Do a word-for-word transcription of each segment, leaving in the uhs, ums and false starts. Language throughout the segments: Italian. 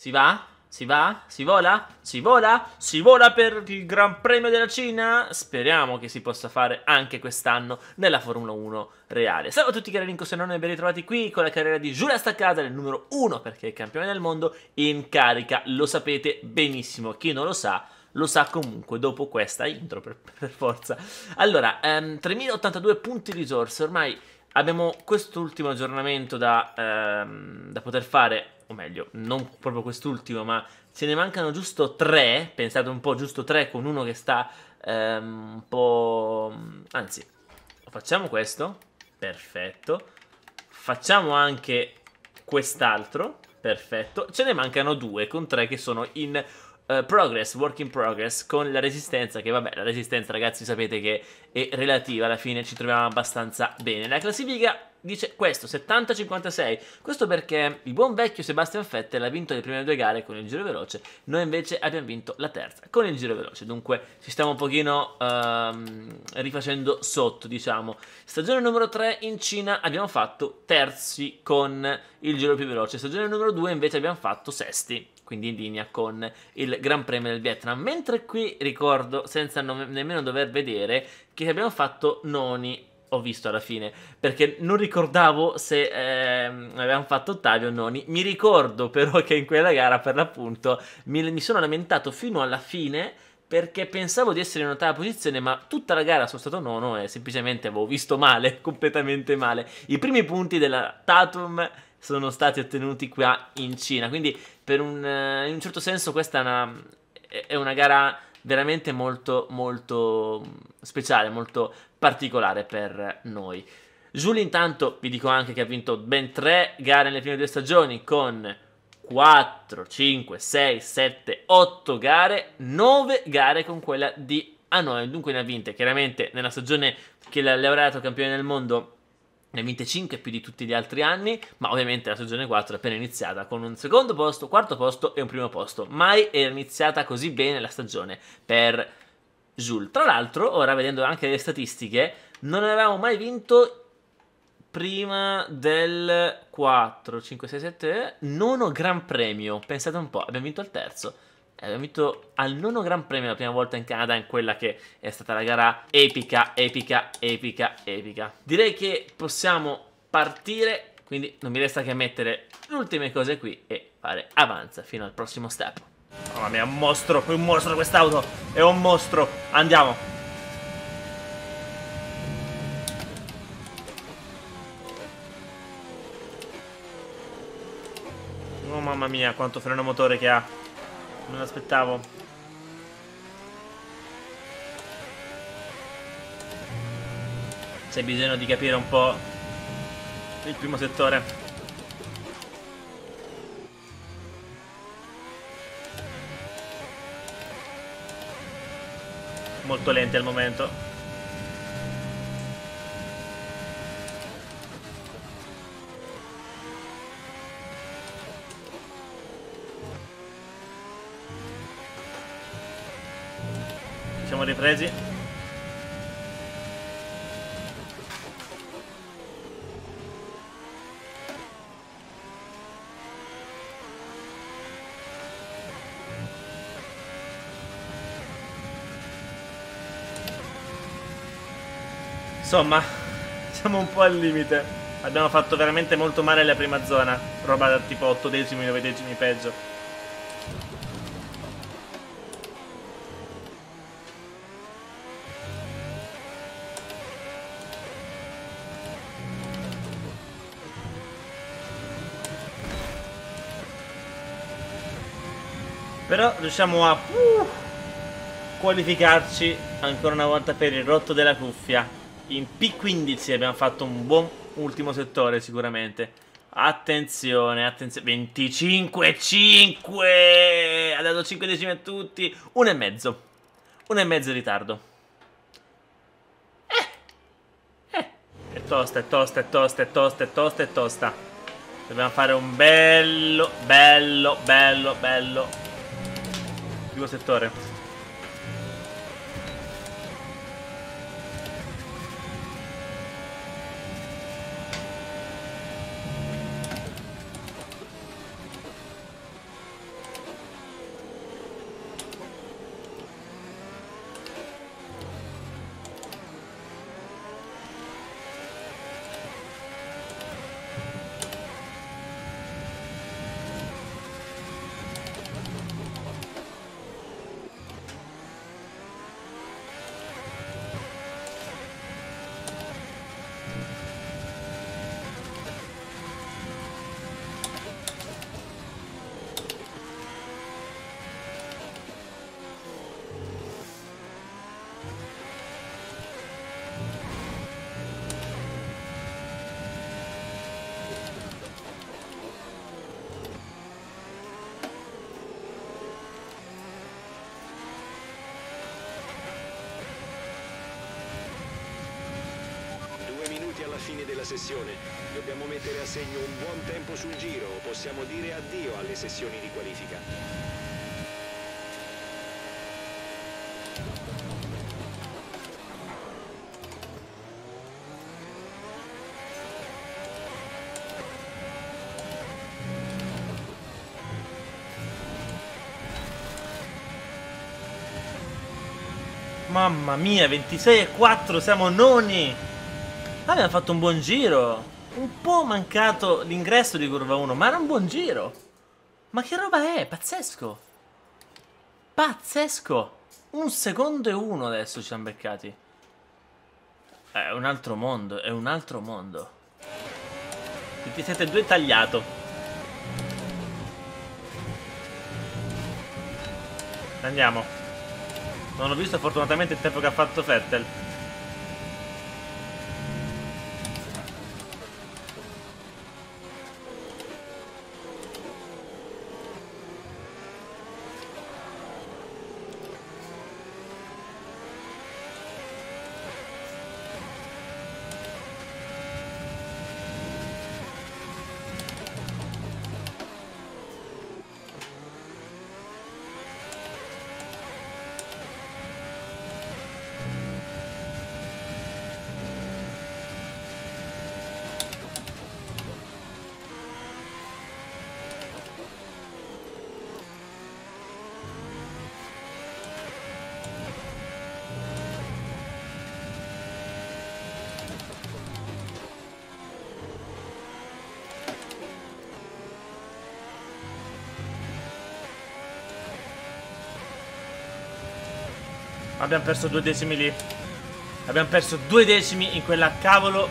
Si va? Si va? Si vola? Si vola? Si vola per il Gran Premio della Cina? Speriamo che si possa fare anche quest'anno nella Formula uno Reale. Salve a tutti cari rincosenoni e ben ritrovati qui con la carriera di Giulia Staccata, il numero uno perché è campione del mondo in carica. Lo sapete benissimo, chi non lo sa lo sa comunque dopo questa intro per, per forza. Allora, ehm, tremilaottantadue punti risorse, ormai abbiamo quest'ultimo aggiornamento da, ehm, da poter fare, o meglio, non proprio quest'ultimo, ma se ne mancano giusto tre, pensate un po', giusto tre con uno che sta ehm, un po'... Anzi, facciamo questo, perfetto, facciamo anche quest'altro, perfetto, ce ne mancano due con tre che sono in... Uh, progress, work in progress, con la resistenza, che vabbè, la resistenza ragazzi sapete che è relativa, alla fine ci troviamo abbastanza bene. La classifica dice questo, settanta cinquantasei, questo perché il buon vecchio Sebastian Vettel ha vinto le prime due gare con il giro veloce, noi invece abbiamo vinto la terza con il giro veloce, dunque ci stiamo un pochino um, rifacendo sotto, diciamo. Stagione numero tre in Cina abbiamo fatto terzi con il giro più veloce, stagione numero due invece abbiamo fatto sesti, quindi in linea con il Gran Premio del Vietnam, mentre qui ricordo, senza nemmeno dover vedere, che abbiamo fatto noni, ho visto alla fine, perché non ricordavo se eh, avevamo fatto ottavi o noni, mi ricordo però che in quella gara per l'appunto mi, mi sono lamentato fino alla fine, perché pensavo di essere in ottava posizione, ma tutta la gara sono stato nono e semplicemente avevo visto male, completamente male. I primi punti della Tatum sono stati ottenuti qua in Cina, quindi per un, in un certo senso questa è una, è una gara veramente molto, molto speciale, molto particolare per noi. Giulia intanto vi dico anche che ha vinto ben tre gare nelle prime due stagioni con... quattro, cinque, sei, sette, otto gare, nove gare con quella di Hanoi, dunque ne ha vinte, chiaramente nella stagione che l'ha laureato campione del mondo ne ha vinte cinque più di tutti gli altri anni, ma ovviamente la stagione quattro è appena iniziata con un secondo posto, quarto posto e un primo posto, mai era iniziata così bene la stagione per Jules. Tra l'altro, ora vedendo anche le statistiche, non avevamo mai vinto prima del quattro, cinque, sei, sette, nono Gran Premio, pensate un po', abbiamo vinto al terzo, abbiamo vinto al nono Gran Premio la prima volta in Canada, in quella che è stata la gara epica, epica, epica, epica. Direi che possiamo partire, quindi non mi resta che mettere le ultime cose qui e fare avanza fino al prossimo step. Mamma mia, è un mostro, è un mostro quest'auto, è un mostro, andiamo! Oh mamma mia, quanto freno motore che ha. Non l'aspettavo. C'è bisogno di capire un po' il primo settore. Molto lente al momento. Siamo ripresi. Insomma, siamo un po' al limite. Abbiamo fatto veramente molto male la prima zona. Roba da tipo otto decimi, nove decimi peggio. Però riusciamo a uh, qualificarci ancora una volta per il rotto della cuffia. In P quindici abbiamo fatto un buon ultimo settore sicuramente. Attenzione, attenzione. venticinque cinque! Ha dato cinque decimi a tutti. Uno e mezzo. Uno e mezzo di ritardo. Eh! Eh! È tosta, è tosta, è tosta, è tosta, è tosta, è tosta. Dobbiamo fare un bello, bello, bello, bello... settore. fine della sessione. Dobbiamo mettere a segno un buon tempo sul giro o possiamo dire addio alle sessioni di qualifica. Mamma mia, ventisei e quattro, siamo noni. Abbiamo fatto un buon giro. Un po' mancato l'ingresso di curva uno, ma era un buon giro. Ma che roba è? Pazzesco. Pazzesco. Un secondo e uno adesso ci hanno beccati. È un altro mondo, è un altro mondo. ventisette e due tagliato. Andiamo. Non ho visto fortunatamente il tempo che ha fatto Vettel. Abbiamo perso due decimi lì. Abbiamo perso due decimi in quella cavolo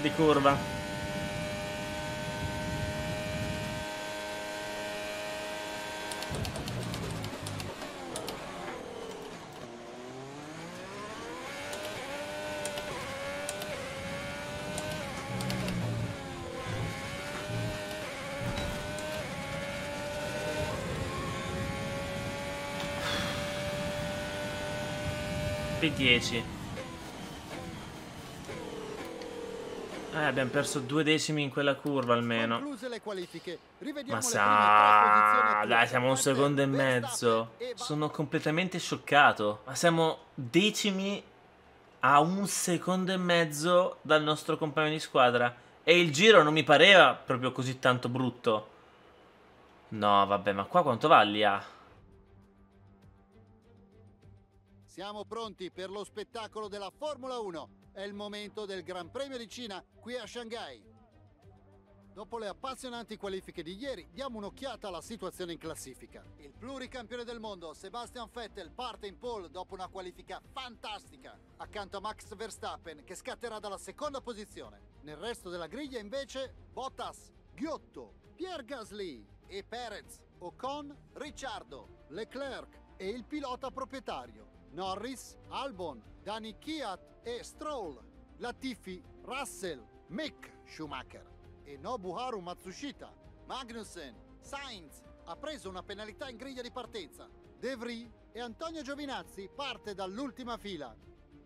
di curva. dieci. Eh, abbiamo perso due decimi in quella curva almeno. Ma sa, dai, siamo un secondo e mezzo. Sono completamente scioccato. Ma siamo decimi a un secondo e mezzo dal nostro compagno di squadra. E il giro non mi pareva proprio così tanto brutto. No, vabbè, ma qua quanto va l'I A? Ah? Siamo pronti per lo spettacolo della Formula uno. È il momento del Gran Premio di Cina qui a Shanghai. Dopo le appassionanti qualifiche di ieri, diamo un'occhiata alla situazione in classifica. Il pluricampione del mondo, Sebastian Vettel, parte in pole dopo una qualifica fantastica, accanto a Max Verstappen, che scatterà dalla seconda posizione. Nel resto della griglia, invece, Bottas, Ghiotto, Pierre Gasly e Perez, Ocon, Ricciardo, Leclerc e il pilota proprietario. Norris, Albon, Daniil Kvyat e Stroll, Latifi, Russell, Mick Schumacher e Nobuharu Matsushita. Magnussen, Sainz ha preso una penalità in griglia di partenza. De Vries e Antonio Giovinazzi parte dall'ultima fila.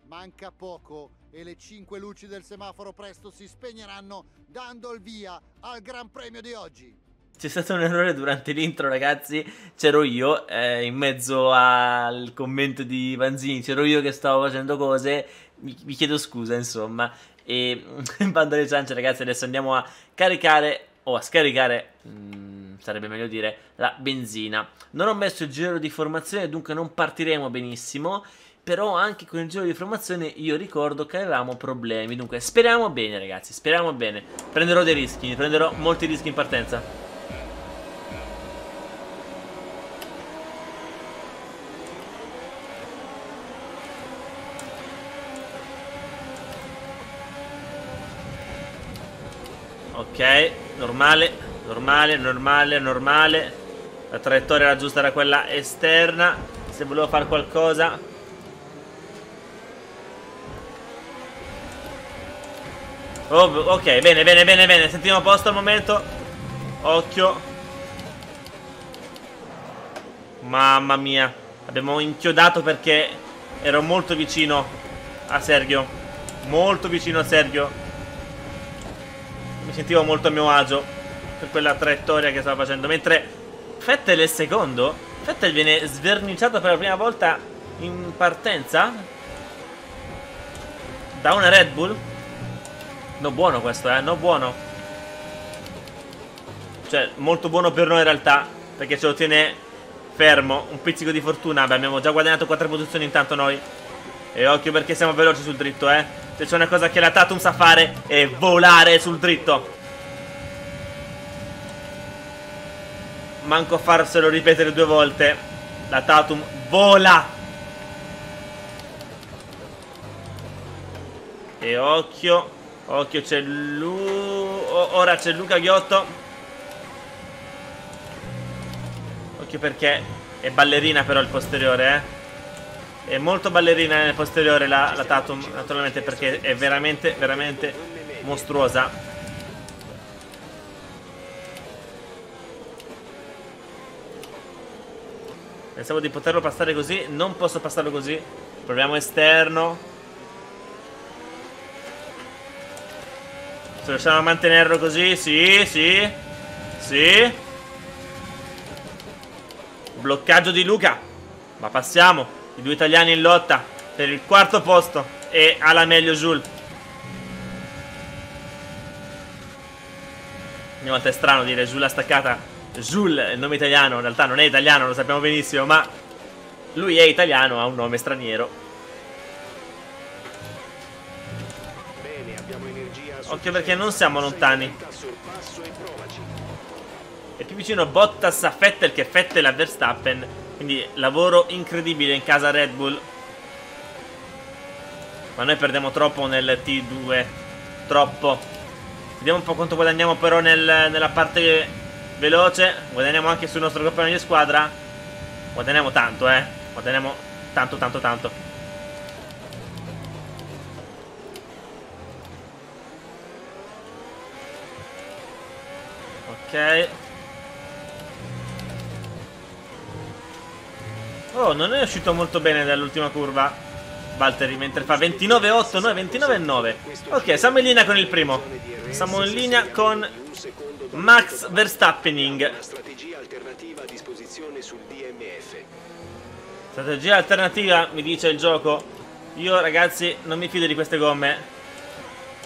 Manca poco e le cinque luci del semaforo presto si spegneranno, dando il via al Gran Premio di oggi. C'è stato un errore durante l'intro, ragazzi. C'ero io, eh, in mezzo al commento di Vanzini. C'ero io che stavo facendo cose. Mi, mi chiedo scusa, insomma. E bando alle ciance, ragazzi. Adesso andiamo a caricare, o a scaricare, mh, sarebbe meglio dire, la benzina. Non ho messo il giro di formazione, dunque non partiremo benissimo. Però anche con il giro di formazione io ricordo che avevamo problemi. Dunque speriamo bene, ragazzi, speriamo bene. Prenderò dei rischi, prenderò molti rischi in partenza. Ok, normale, normale, normale, normale. La traiettoria era giusta, era quella esterna. Se volevo fare qualcosa. Oh, ok, bene, bene, bene, bene. Sentiamo a posto al momento. Occhio. Mamma mia. Abbiamo inchiodato perché ero molto vicino a Sergio. Molto vicino a Sergio. mi sentivo molto a mio agio per quella traiettoria che stava facendo. Mentre Vettel è secondo, Vettel viene sverniciato per la prima volta in partenza da una Red Bull. No buono questo, eh, no buono. Cioè, molto buono per noi in realtà, perché ce lo tiene fermo. Un pizzico di fortuna. Beh, abbiamo già guadagnato quattro posizioni intanto noi. E occhio perché siamo veloci sul dritto, eh. Se c'è una cosa che la Tatum sa fare è volare sul dritto. Manco farselo ripetere due volte. La Tatum vola. E occhio. Occhio c'è Lu... Ora c'è Luca Ghiotto. Occhio perché è ballerina però il posteriore, eh. È molto ballerina nel posteriore la, la Tatum, naturalmente, perché è veramente, veramente mostruosa. Pensavo di poterlo passare così, non posso passarlo così. Proviamo esterno. Se riusciamo a mantenerlo così, sì, sì, sì. Bloccaggio di Luca. Ma passiamo. I due italiani in lotta per il quarto posto. E alla meglio Jules. Ogni volta è strano dire Giulia Staccata. Jules è il nome italiano. In realtà non è italiano, lo sappiamo benissimo. Ma lui è italiano, ha un nome straniero. Bene, abbiamo energia. Occhio perché non siamo lontani. È più vicino Bottas a Vettel che Vettel a Verstappen. Quindi lavoro incredibile in casa Red Bull. Ma noi perdiamo troppo nel T due. Troppo. Vediamo un po' quanto guadagniamo però nel, nella parte veloce. Guadagniamo anche sul nostro compagno di squadra. Guadagniamo tanto, eh. Guadagniamo tanto, tanto, tanto. Ok. Oh, non è uscito molto bene dall'ultima curva Valtteri, mentre fa ventinove otto, noi ventinove nove. Ok, siamo in linea con il primo. Siamo in linea con Max Verstappening. Strategia alternativa, mi dice il gioco. Io, ragazzi, non mi fido di queste gomme,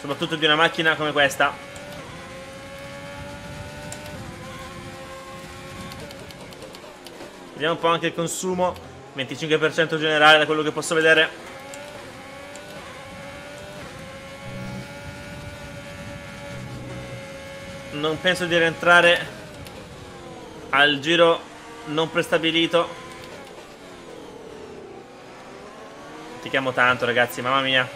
soprattutto di una macchina come questa. Vediamo un po' anche il consumo, venticinque per cento generale da quello che posso vedere. Non penso di rientrare al giro non prestabilito. Fatichiamo tanto ragazzi, mamma mia.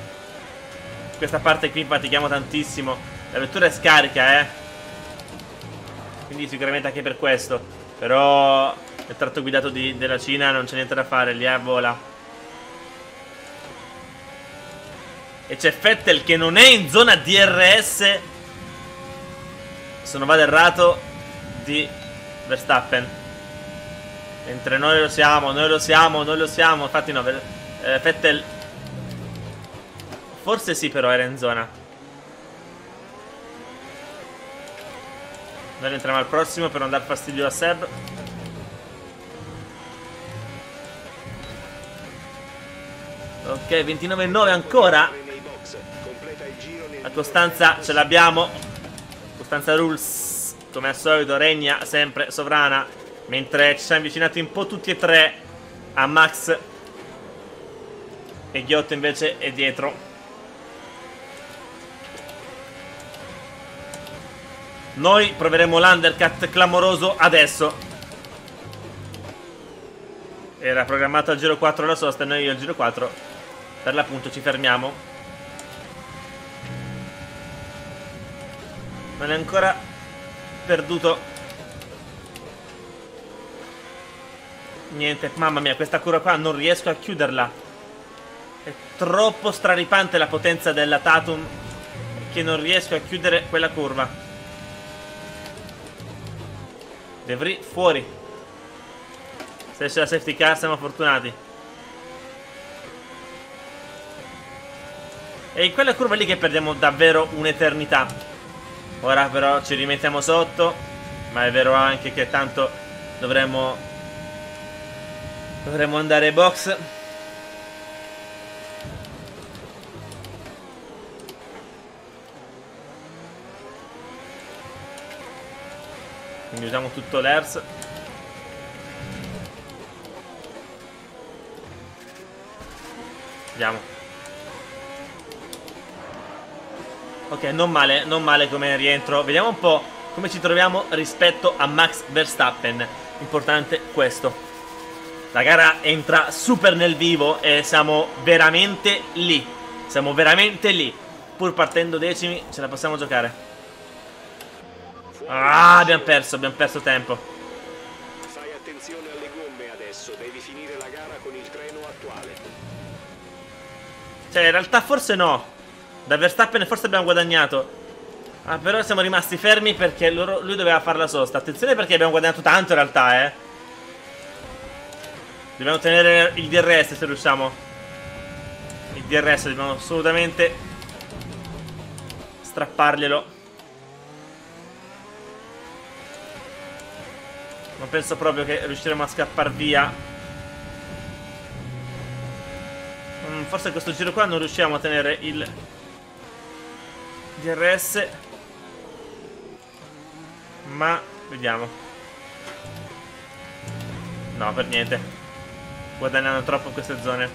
Questa parte qui fatichiamo tantissimo. La vettura è scarica, eh. Quindi sicuramente anche per questo. Però... il tratto guidato di, della Cina non c'è niente da fare, lì a vola. E c'è Vettel che non è in zona D R S. Se non vado errato di Verstappen. Mentre noi lo siamo, noi lo siamo, noi lo siamo. Infatti no, eh, Vettel forse sì però era in zona. Noi entriamo al prossimo per non dar fastidio a Seb. Ok, ventinove nove ancora. La costanza ce l'abbiamo. Costanza Rules, come al solito, regna sempre sovrana. Mentre ci siamo avvicinati un po' tutti e tre a Max. E Ghiotto invece è dietro. Noi proveremo l'undercut clamoroso adesso. Era programmato al giro quattro la sosta e noi al giro quattro per l'appunto ci fermiamo. Non è ancora perduto niente. Mamma mia, questa curva qua non riesco a chiuderla. È troppo straripante la potenza della Tatum che non riesco a chiudere quella curva. De Vries fuori. Se c'è la safety car siamo fortunati. E in quella curva lì che perdiamo davvero un'eternità. Ora però ci rimettiamo sotto, ma è vero anche che tanto dovremmo dovremmo andare ai box. Quindi usiamo tutto l'E R S. Andiamo. Ok, non male, non male come rientro. Vediamo un po' come ci troviamo rispetto a Max Verstappen. Importante questo. La gara entra super nel vivo e siamo veramente lì. Siamo veramente lì. Pur partendo decimi ce la possiamo giocare. Ah, abbiamo perso, abbiamo perso tempo. Fai attenzione alle gomme adesso, devi finire la gara con il treno attuale. Cioè, in realtà forse no. Da Verstappen forse abbiamo guadagnato. Ah, però siamo rimasti fermi perché loro, lui doveva fare la sosta. Attenzione perché abbiamo guadagnato tanto in realtà, eh. Dobbiamo tenere il D R S se riusciamo. Il D R S dobbiamo assolutamente strapparglielo. Non penso proprio che riusciremo a scappar via. mm, Forse questo giro qua non riusciamo a tenere il D R S, ma vediamo. No, per niente. Guadagnano troppo in queste zone.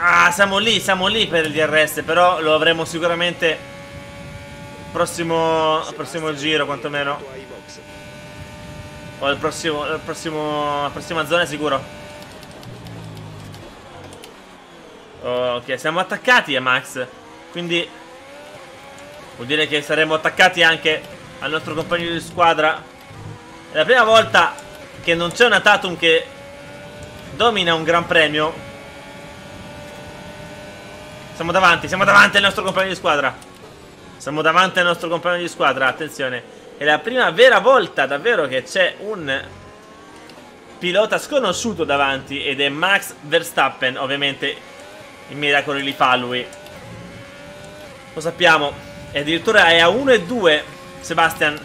Ah, siamo lì, siamo lì per il D R S. Però lo avremo sicuramente Prossimo Prossimo giro quantomeno. O il prossimo, il prossimo, la prossima zona è sicuro. Ok, siamo attaccati a Max. Quindi vuol dire che saremo attaccati anche al nostro compagno di squadra. È la prima volta che non c'è una Tatum che domina un gran premio. Siamo davanti, siamo davanti al nostro compagno di squadra. Siamo davanti al nostro compagno di squadra, attenzione. È la prima vera volta davvero che c'è un pilota sconosciuto davanti, ed è Max Verstappen. Ovviamente i miracoli li fa lui, lo sappiamo. E addirittura è a uno e due Sebastian.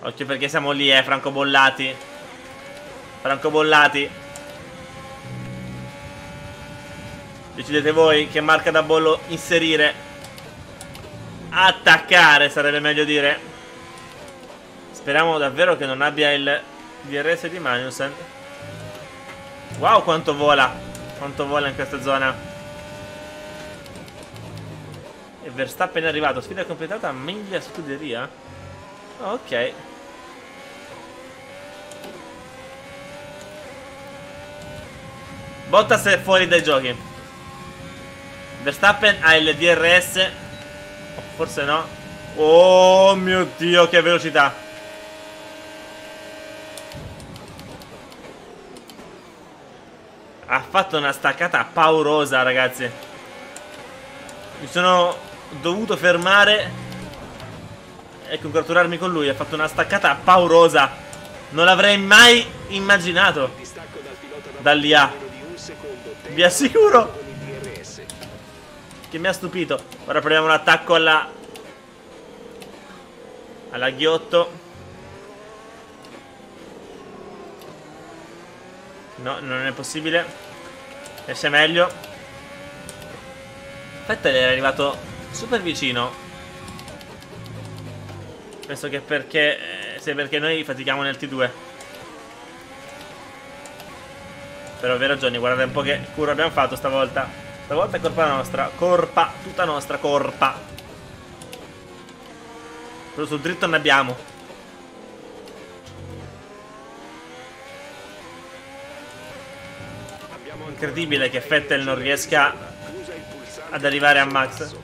Occhio perché siamo lì, eh, francobollati. Francobollati. Decidete voi che marca da bollo inserire. Attaccare sarebbe meglio dire. Speriamo davvero che non abbia il D R S di Magnussen. Wow, quanto vola. Quanto vola in questa zona. E Verstappen è arrivato. Sfida completata a Miglia Scuderia. Ok. Bottas è fuori dai giochi. Verstappen ha il D R S. Forse no. Oh mio Dio, che velocità. Ha fatto una staccata paurosa, ragazzi. Mi sono dovuto fermare e congratularmi con lui. Ha fatto una staccata paurosa. Non l'avrei mai immaginato. Dall'I A. Vi assicuro che mi ha stupito. Ora proviamo un attacco alla alla Ghiotto. No, non è possibile. Esce meglio. Vettel è arrivato super vicino. Penso che perché eh, se perché noi fatichiamo nel T due. Per ovvie ragioni. Guardate un po' che cura abbiamo fatto stavolta. Stavolta è colpa nostra, corpa, tutta nostra corpa. Però sul dritto ne abbiamo. Incredibile che Vettel non riesca ad arrivare a Max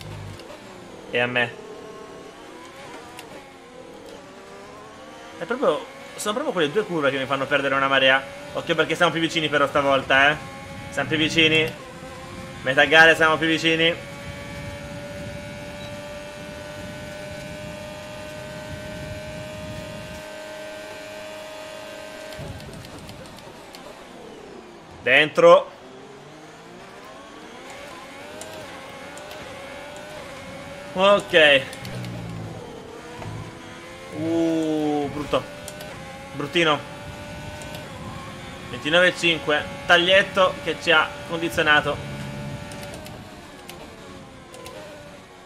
e a me. È proprio, sono proprio quelle due curve che mi fanno perdere una marea. Occhio perché siamo più vicini però stavolta, eh. Siamo più vicini. Metà gara siamo più vicini. Dentro. Ok. Uh, brutto. Bruttino. ventinove e cinque. Taglietto che ci ha condizionato.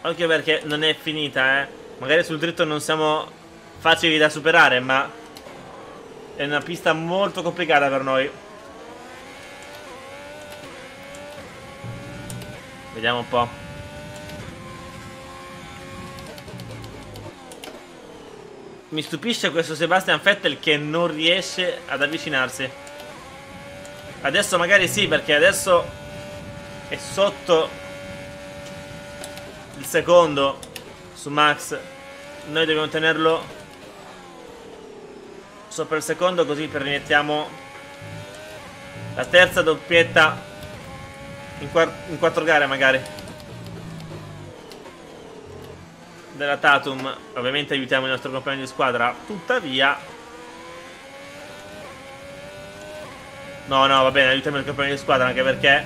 Anche perché non è finita, eh. Magari sul dritto non siamo facili da superare, ma è una pista molto complicata per noi. Vediamo un po'. Mi stupisce questo Sebastian Vettel che non riesce ad avvicinarsi. Adesso magari sì, perché adesso è sotto il secondo su Max. Noi dobbiamo tenerlo sopra il secondo, così permettiamo la terza doppietta in, quatt in quattro gare magari della Tatum. Ovviamente aiutiamo il nostro compagno di squadra. Tuttavia no, no, va bene, aiutiamo il compagno di squadra, anche perché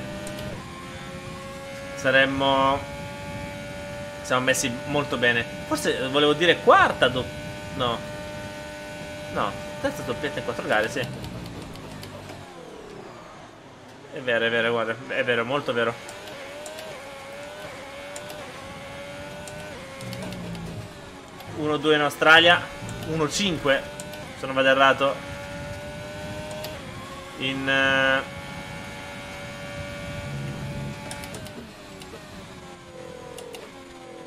saremmo, siamo messi molto bene. Forse volevo dire quarta do... no, no, terza doppietta in quattro gare, sì. È vero, è vero, guarda, è vero, molto vero. uno due in Australia, uno cinque se non vado errato in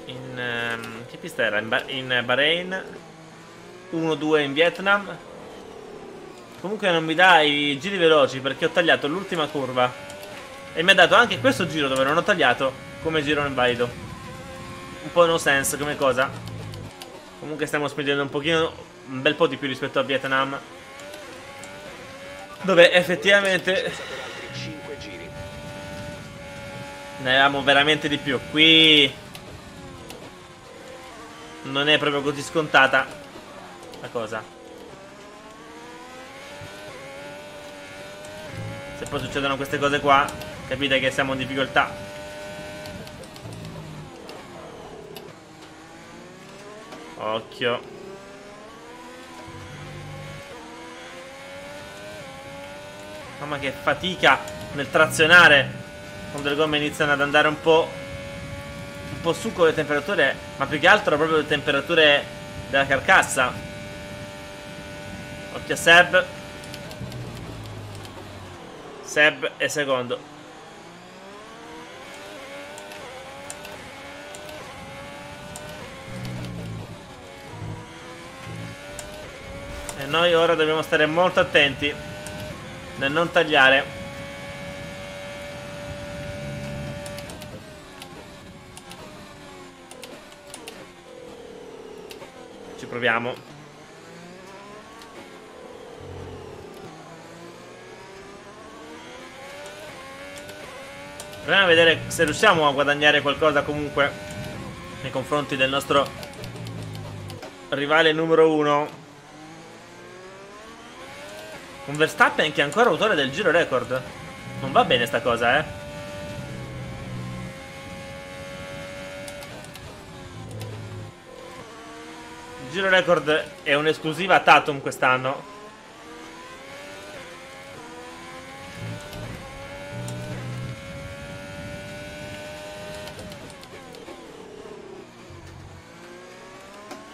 in che pista era? In, ba in Bahrain, uno due in Vietnam. Comunque non mi dà i giri veloci, perché ho tagliato l'ultima curva e mi ha dato anche questo giro dove non ho tagliato come giro invalido. Un po' no sense come cosa. Comunque stiamo spingendo un pochino, un bel po' di più rispetto a Vietnam, dove effettivamente ne avevamo veramente di più. Qui non è proprio così scontata la cosa. Se poi succedono queste cose qua, capite che siamo in difficoltà. Occhio. Mamma che fatica nel trazionare quando le gomme iniziano ad andare un po' un po' su con le temperature, ma più che altro proprio le temperature della carcassa. Occhio a Seb. Seb è secondo. Noi ora dobbiamo stare molto attenti nel non tagliare. Ci proviamo. Proviamo a vedere se riusciamo a guadagnare qualcosa comunque nei confronti del nostro rivale numero uno. Un Verstappen che è ancora autore del giro record. Non va bene sta cosa, eh. Il giro record è un'esclusiva Tatum quest'anno.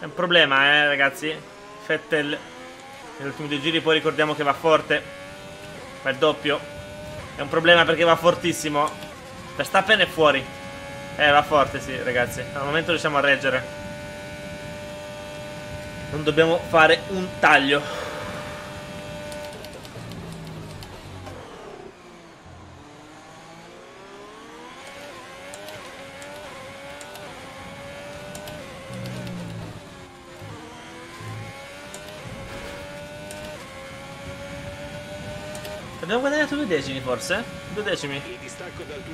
È un problema, eh, ragazzi. Vettel nell'ultimo due giri poi ricordiamo che va forte, fa il doppio. È un problema perché va fortissimo. Verstappen è fuori. Eh, va forte, sì, ragazzi. Al momento riusciamo a reggere. Non dobbiamo fare un taglio. Abbiamo guadagnato due decimi forse? Due decimi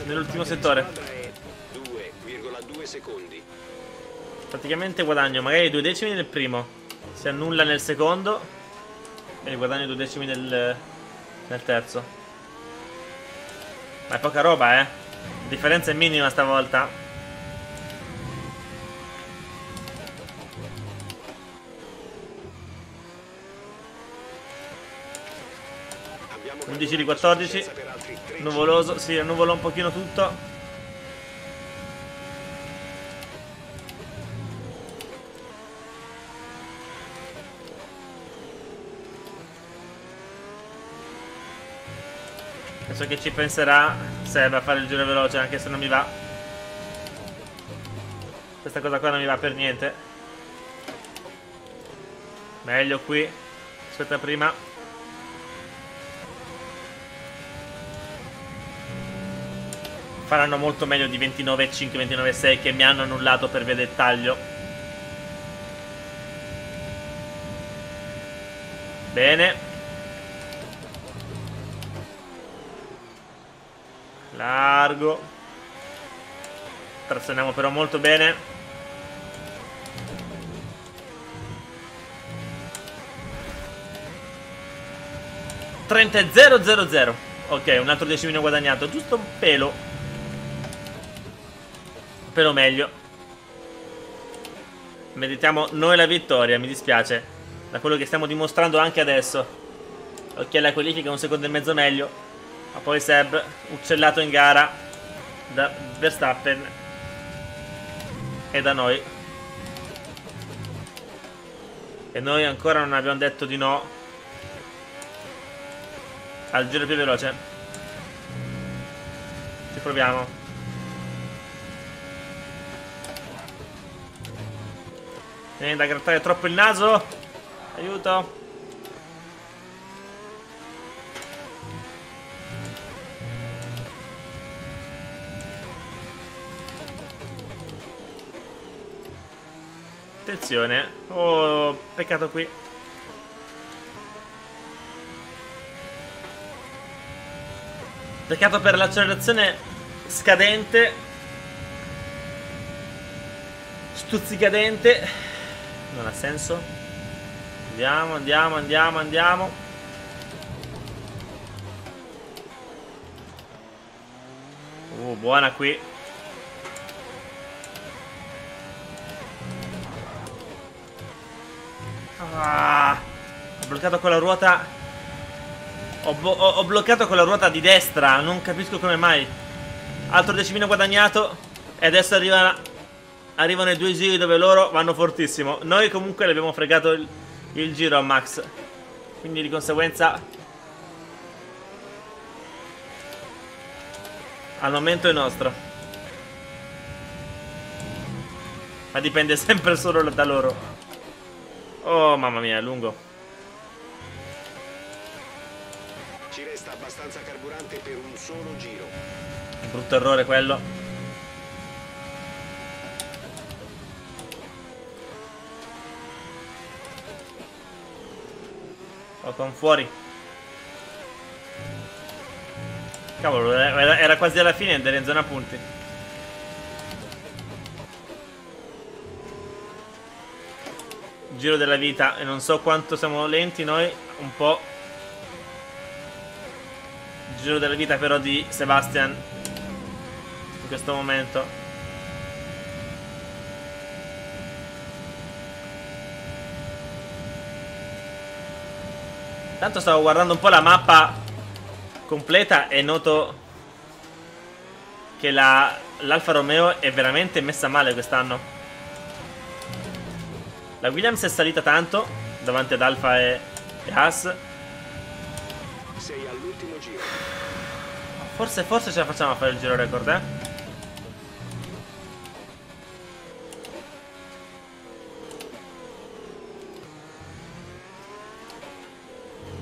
nell'ultimo settore. due virgola due secondi. Praticamente guadagno magari due decimi nel primo, si annulla nel secondo e guadagno due decimi nel, nel terzo. Ma è poca roba, eh. La differenza è minima stavolta. undici di quattordici. Nuvoloso, si sì, nuvolò un pochino tutto. Penso che ci penserà Seb a fare il giro veloce, anche se non mi va. Questa cosa qua non mi va per niente. Meglio qui. Aspetta prima. Faranno molto meglio di ventinove e cinque, ventinove e sei che mi hanno annullato per via del taglio. Bene. Largo. Trazioniamo però molto bene. trenta zero zero zero. Ok, un altro dieci minuti guadagnato. Giusto un pelo. Un pelo meglio. Meritiamo noi la vittoria, mi dispiace. Da quello che stiamo dimostrando anche adesso. Ok, la qualifica un secondo e mezzo meglio. Ma poi Seb, uccellato in gara da Verstappen e da noi. E noi ancora non abbiamo detto di no al giro più veloce. Ci proviamo. Viene da grattare troppo il naso. Aiuto. Attenzione. Oh, peccato qui. Peccato per l'accelerazione scadente. Stuzzicadente. Non ha senso. Andiamo, andiamo, andiamo, andiamo. Oh, buona qui. Ah, ho bloccato con la ruota. Ho, blo ho, ho bloccato con la ruota di destra. Non capisco come mai. Altro diecimino guadagnato. E adesso arriva, arrivano i due giri dove loro vanno fortissimo. Noi comunque le abbiamo fregato il, il giro a Max. Quindi di conseguenza al momento è nostro. Ma dipende sempre solo da loro. Oh mamma mia, è lungo. Ci resta abbastanza carburante per un solo giro. Brutto errore quello. Ocon fuori. Cavolo, era quasi alla fine ed era in zona punti. Giro della vita. E non so quanto siamo lenti noi. Un po'. Giro della vita però di Sebastian in questo momento. Tanto stavo guardando un po' la mappa completa e noto che la, l'Alfa Romeo è veramente messa male quest'anno. La Williams è salita tanto davanti ad Alfa e, e Haas. Sei all'ultimo giro. Forse, forse ce la facciamo a fare il giro record, eh?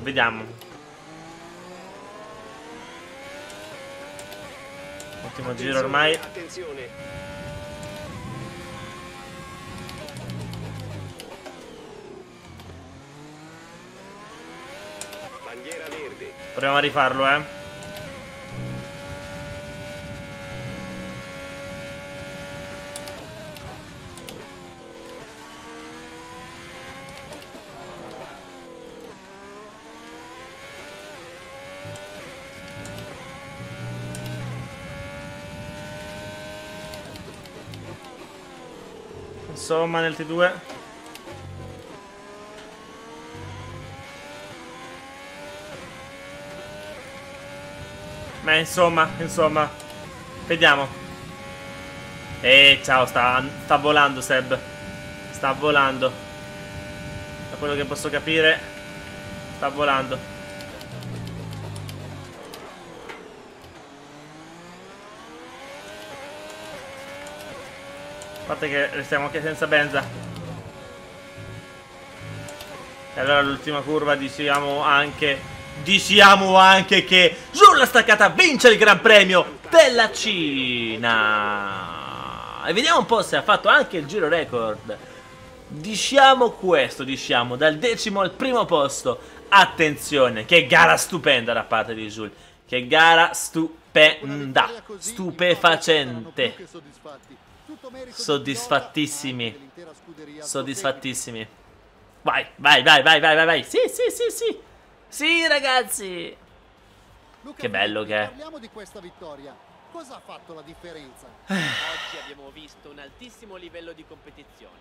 Vediamo. Ultimo giro ormai. Attenzione. Proviamo a rifarlo, eh. insomma nel T due. Ma insomma, insomma, vediamo. E ciao, sta, sta volando Seb. Sta volando. Da quello che posso capire, sta volando. A parte che restiamo anche senza benza. E allora l'ultima curva diciamo anche, diciamo anche che Giulia Staccata vince il Gran Premio della Cina. E vediamo un po' se ha fatto anche il giro record. Diciamo questo, diciamo, dal decimo al primo posto. Attenzione, che gara stupenda da parte di Giulia. Che gara stupenda, stupefacente. Soddisfattissimi, soddisfattissimi. Vai, vai, vai, vai, vai, vai. Sì, sì, sì, sì. Sì, ragazzi. Che bello che è. Parliamo di questa vittoria. Cosa ha fatto la differenza? Oggi abbiamo visto un altissimo livello di competizione.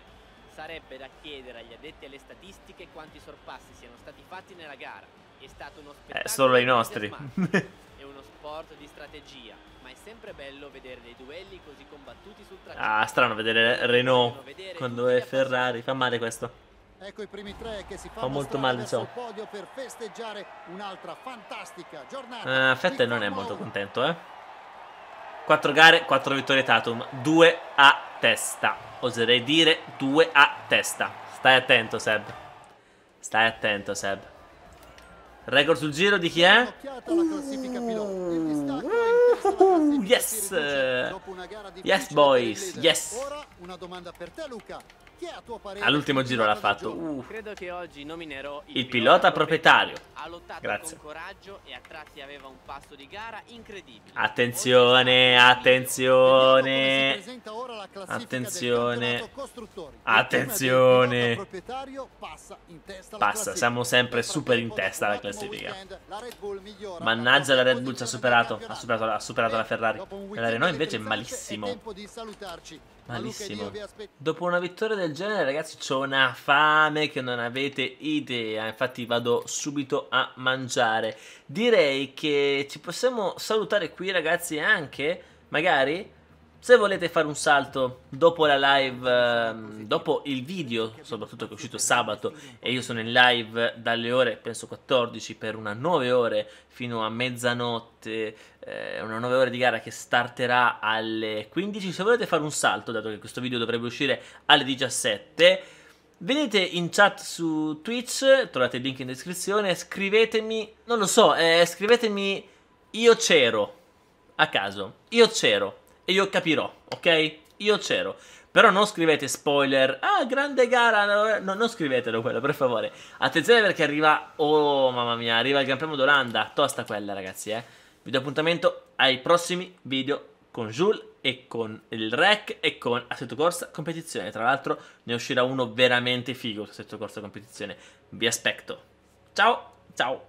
Sarebbe da chiedere agli addetti alle statistiche quanti sorpassi siano stati fatti nella gara. È stato uno spettacolo. Eh, solo i nostri. È uno sport di strategia, ma è sempre bello vedere dei duelli così combattuti sul tracciato. Ah, strano vedere Renault quando è Ferrari, fa male questo. Ecco i primi tre che si fanno. Fa molto male, insomma. Podio per festeggiare un'altra fantastica giornata. Eh, Vettel non è molto contento, eh. Quattro gare, quattro vittorie Tatum, due a testa. Oserei dire due a testa. Stai attento, Seb. Stai attento, Seb. Record sul giro di chi è? Uh, uh, yes! Yes, boys! Yes! All'ultimo giro l'ha fatto. Uh. Il pilota proprietario. Grazie. Attenzione, attenzione. Attenzione. Attenzione. Passa, siamo sempre super in testa alla classifica. Mannaggia, la Red Bull ci ha superato. Ha superato, ha superato la Ferrari. La Renault invece è malissimo. Malissimo. Dopo una vittoria del genere, ragazzi, c'ho una fame che non avete idea. Infatti vado subito a mangiare. Direi che ci possiamo salutare qui, ragazzi. Anche magari se volete fare un salto dopo la live, eh, dopo il video soprattutto che è uscito sabato, e io sono in live dalle ore penso quattordici per una nove ore fino a mezzanotte, eh, una nove ore di gara che starterà alle quindici. Se volete fare un salto, dato che questo video dovrebbe uscire alle diciassette, venite in chat su Twitch, trovate il link in descrizione, scrivetemi, non lo so, eh, scrivetemi io c'ero a caso, io c'ero. E io capirò, ok? Io c'ero. Però non scrivete spoiler. Ah, grande gara. No, no, non scrivetelo quello, per favore. Attenzione perché arriva... Oh, mamma mia. Arriva il Gran Premio d'Olanda. Tosta quella, ragazzi, eh. Vi do appuntamento ai prossimi video con Jules e con il R E C e con Assetto Corsa Competizione. Tra l'altro ne uscirà uno veramente figo su Assetto Corsa Competizione. Vi aspetto. Ciao, ciao.